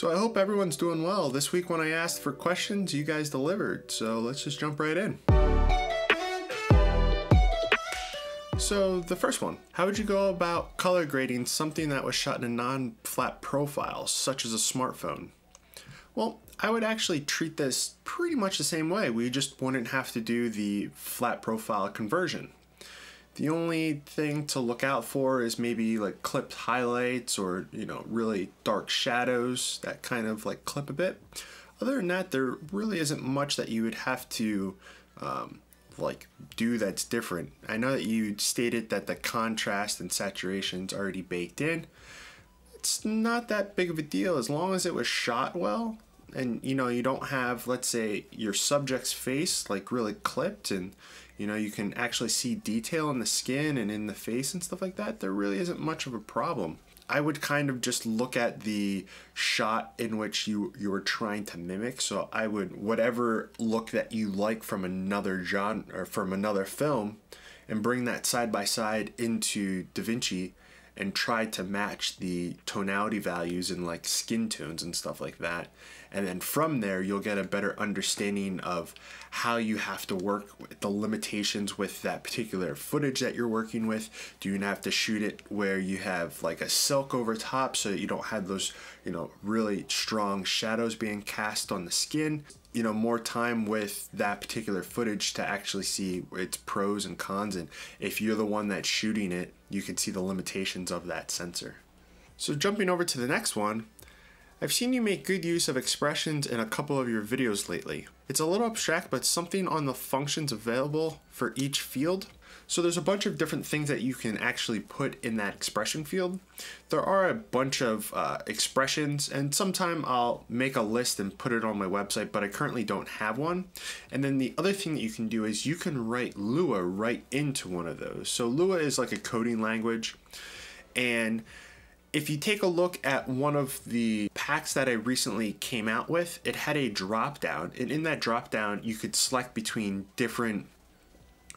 So I hope everyone's doing well. This week when I asked for questions, you guys delivered. So let's just jump right in. So the first one, how would you go about color grading something that was shot in a non-flat profile, such as a smartphone? Well, I would actually treat this pretty much the same way. We just wouldn't have to do the flat profile conversion. The only thing to look out for is maybe like clipped highlights or, you know, really dark shadows that kind of like clip a bit. Other than that, there really isn't much that you would have to like do that's different. I know that you stated that the contrast and saturation's already baked in. It's not that big of a deal as long as it was shot well and, you know, you don't have, let's say, your subject's face like really clipped and, you know, you can actually see detail in the skin and in the face and stuff like that. There really isn't much of a problem. I would kind of just look at the shot in which you were trying to mimic. So I would, whatever look that you like from another genre or from another film, and bring that side by side into DaVinci and try to match the tonality values and like skin tones and stuff like that. And then from there, you'll get a better understanding of how you have to work with the limitations with that particular footage that you're working with. Do you have to shoot it where you have like a silk over top so that you don't have those, you know, really strong shadows being cast on the skin? You know, more time with that particular footage to actually see its pros and cons. And if you're the one that's shooting it, you can see the limitations of that sensor. So jumping over to the next one, I've seen you make good use of expressions in a couple of your videos lately. It's a little abstract, but something on the functions available for each field. So there's a bunch of different things that you can actually put in that expression field. There are a bunch of expressions, and sometime I'll make a list and put it on my website, but I currently don't have one. And then the other thing that you can do is you can write Lua right into one of those. So Lua is like a coding language, and if you take a look at one of the packs that I recently came out with, it had a drop down, and in that drop down you could select between different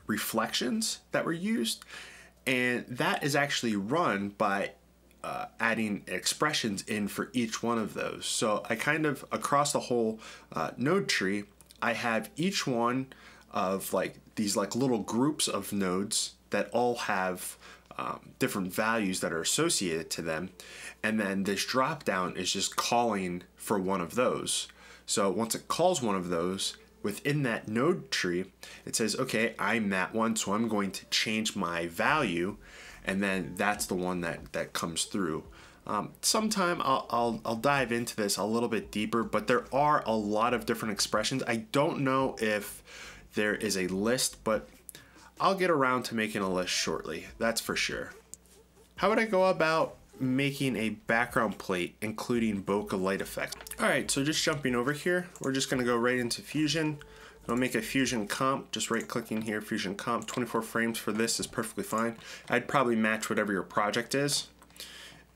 reflections that were used, and that is actually run by adding expressions in for each one of those. So I kind of, across the whole node tree, I have each one of like these like little groups of nodes that all have different values that are associated to them, and then this drop down is just calling for one of those. So once it calls one of those within that node tree, it says, okay, I'm that one, so I'm going to change my value, and then that's the one that comes through. Sometime I'll dive into this a little bit deeper, but there are a lot of different expressions. I don't know if there is a list, but I'll get around to making a list shortly, that's for sure. How would I go about making a background plate, including bokeh light effect? All right, so just jumping over here, we're just gonna go right into Fusion. I'll make a Fusion comp, just right clicking here, Fusion comp, 24 frames for this is perfectly fine. I'd probably match whatever your project is.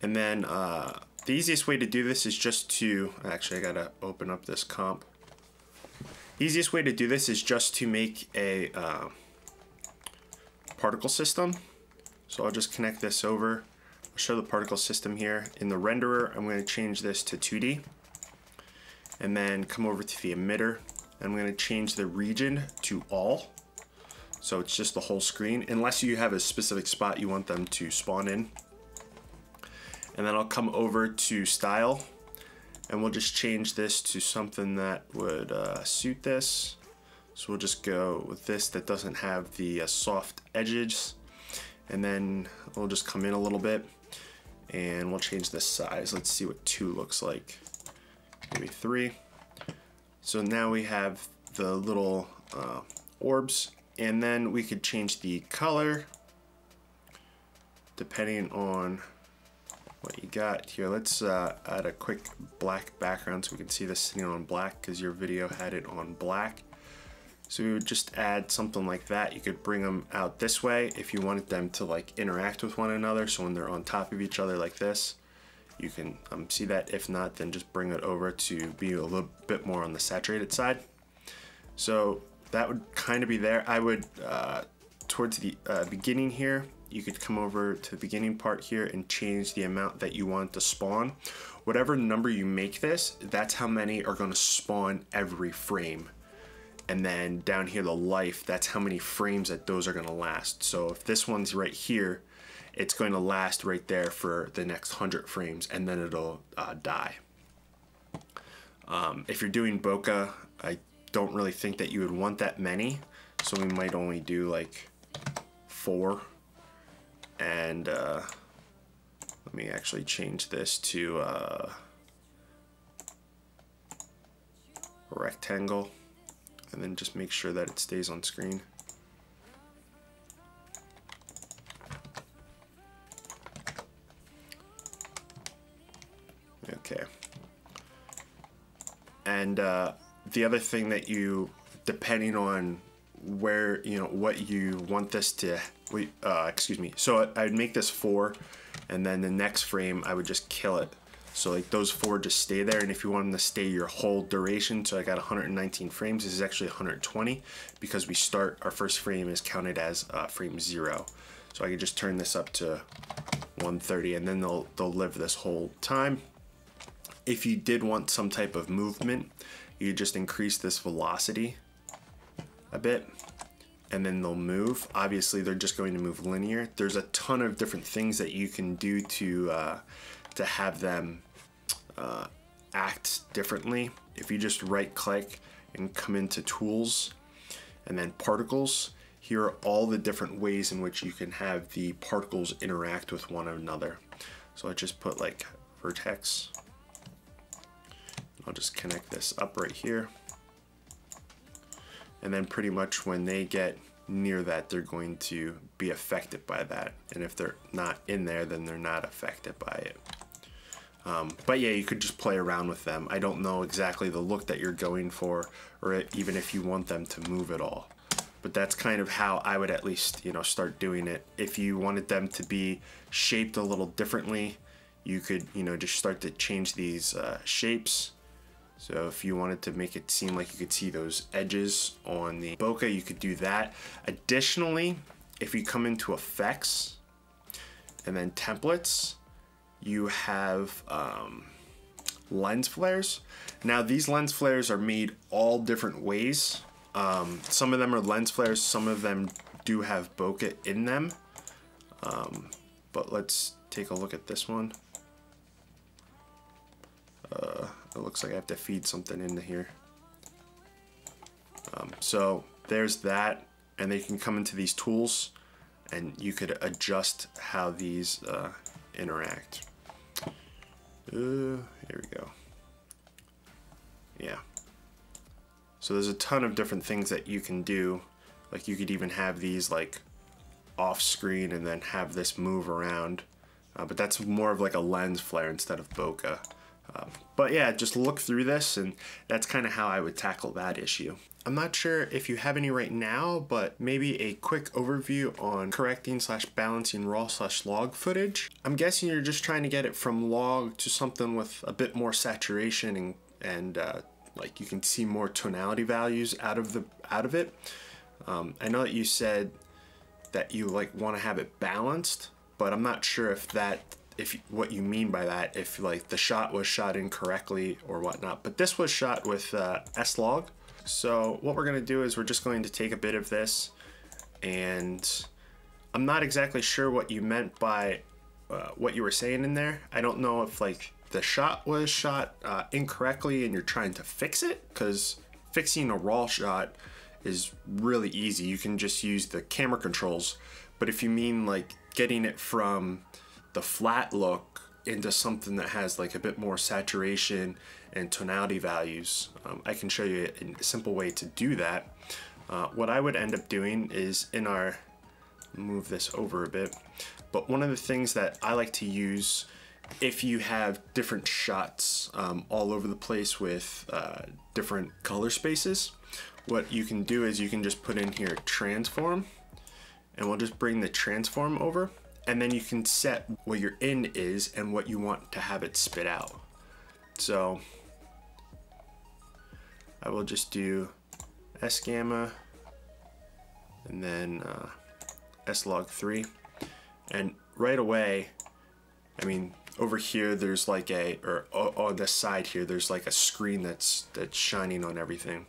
And then the easiest way to do this is just to, actually I gotta open up this comp. The easiest way to do this is just to make a, particle system. So I'll just connect this over. I'll show the particle system here. In the renderer, I'm going to change this to 2D. And then come over to the emitter. I'm going to change the region to all. So it's just the whole screen, unless you have a specific spot you want them to spawn in. And then I'll come over to style. And we'll just change this to something that would suit this. So we'll just go with this that doesn't have the soft edges, and then we'll just come in a little bit and we'll change the size. Let's see what 2 looks like, maybe 3. So now we have the little orbs, and then we could change the color depending on what you got here. Let's add a quick black background so we can see this sitting on black, because your video had it on black. So we would just add something like that. You could bring them out this way if you wanted them to like interact with one another. So when they're on top of each other like this, you can see that. If not, then just bring it over to be a little bit more on the saturated side. So that would kind of be there. I would, towards the beginning here, you could come over to the beginning part here and change the amount that you want to spawn. Whatever number you make this, that's how many are going to spawn every frame. And then down here, the life, that's how many frames that those are going to last. So if this one's right here, it's going to last right there for the next 100 frames, and then it'll die. If you're doing bokeh, I don't really think that you would want that many. So we might only do like 4. And let me actually change this to a rectangle, and then just make sure that it stays on screen. Okay. And the other thing that you, depending on where, you know, what you want this to, so I'd make this 4, and then the next frame I would just kill it. So like those 4 just stay there, and if you want them to stay your whole duration, so I got 119 frames, this is actually 120, because we start, our first frame is counted as frame 0. So I could just turn this up to 130, and then they'll live this whole time. If you did want some type of movement, you just increase this velocity a bit, and then they'll move. Obviously, they're just going to move linear. There's a ton of different things that you can do to have them act differently. If you just right click and come into tools and then particles, here are all the different ways in which you can have the particles interact with one another. So I just put like vertex. I'll just connect this up right here. And then pretty much when they get near that, they're going to be affected by that. And if they're not in there, then they're not affected by it. But yeah, you could just play around with them. I don't know exactly the look that you're going for, or even if you want them to move at all. But that's kind of how I would at least, you know, start doing it. If you wanted them to be shaped a little differently, you could, you know, just start to change these shapes. So if you wanted to make it seem like you could see those edges on the bokeh, you could do that. Additionally, if you come into effects and then templates, you have lens flares. Now these lens flares are made all different ways. Some of them are lens flares, some of them do have bokeh in them. But let's take a look at this one. It looks like I have to feed something into here. So there's that, and they can come into these tools, and you could adjust how these interact. Here we go. Yeah. So there's a ton of different things that you can do. Like you could even have these like off screen and then have this move around. But that's more of like a lens flare instead of bokeh. But yeah, just look through this, and that's kind of how I would tackle that issue. I'm not sure if you have any right now, but maybe a quick overview on correcting / balancing raw / log footage. I'm guessing you're just trying to get it from log to something with a bit more saturation and like you can see more tonality values out of it. I know that you said that you like want to have it balanced, but I'm not sure if what you mean by that, if like the shot was shot incorrectly or whatnot, but this was shot with S-Log. So what we're gonna do is we're just going to take a bit of this, and I'm not exactly sure what you meant by what you were saying in there. I don't know if like the shot was shot incorrectly and you're trying to fix it, because fixing a raw shot is really easy. You can just use the camera controls. But if you mean like getting it from the flat look into something that has like a bit more saturation and tonality values, I can show you a simple way to do that. What I would end up doing is in our, move this over a bit, but one of the things that I like to use if you have different shots all over the place with different color spaces, what you can do is you can just put in here transform, and we'll just bring the transform over. And then you can set what your in is and what you want to have it spit out. So I will just do S gamma and then S log 3. And right away, I mean, over here there's like a, or on this side here, there's like a screen that's shining on everything.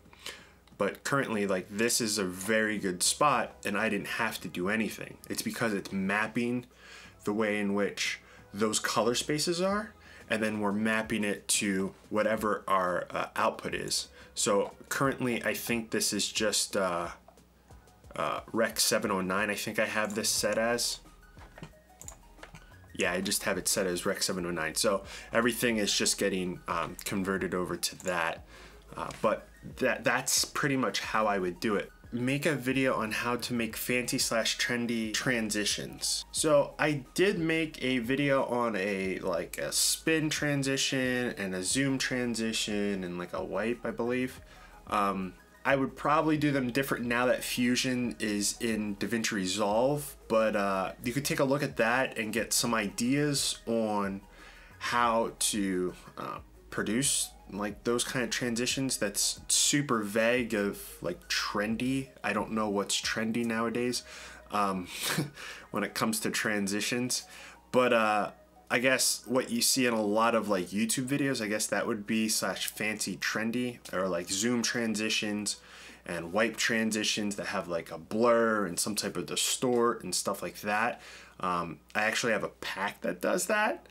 But currently, like, this is a very good spot and I didn't have to do anything. It's because it's mapping the way in which those color spaces are, and then we're mapping it to whatever our output is. So currently I think this is just Rec 709, I think I have this set as. Yeah, I just have it set as Rec 709. So everything is just getting converted over to that. But that's pretty much how I would do it. Make a video on how to make fancy / trendy transitions. So I did make a video on a spin transition and a zoom transition and like a wipe, I believe. I would probably do them different now that Fusion is in DaVinci Resolve, but you could take a look at that and get some ideas on how to produce like those kind of transitions. That's super vague of like trendy. I don't know what's trendy nowadays when it comes to transitions, but I guess what you see in a lot of like YouTube videos, I guess that would be / fancy trendy, or like zoom transitions and wipe transitions that have like a blur and some type of distort and stuff like that. I actually have a pack that does that.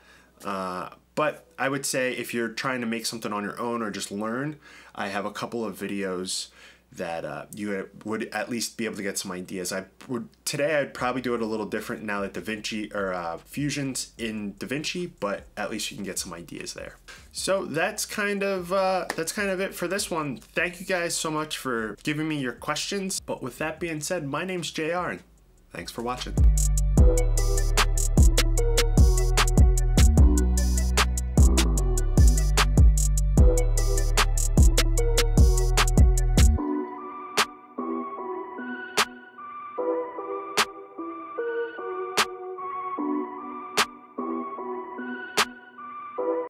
But I would say if you're trying to make something on your own or just learn, I have a couple of videos that you would at least be able to get some ideas. Today I'd probably do it a little different now that DaVinci or Fusion's in DaVinci, but at least you can get some ideas there. So that's kind of it for this one. Thank you guys so much for giving me your questions. But with that being said, my name's JR and thanks for watching.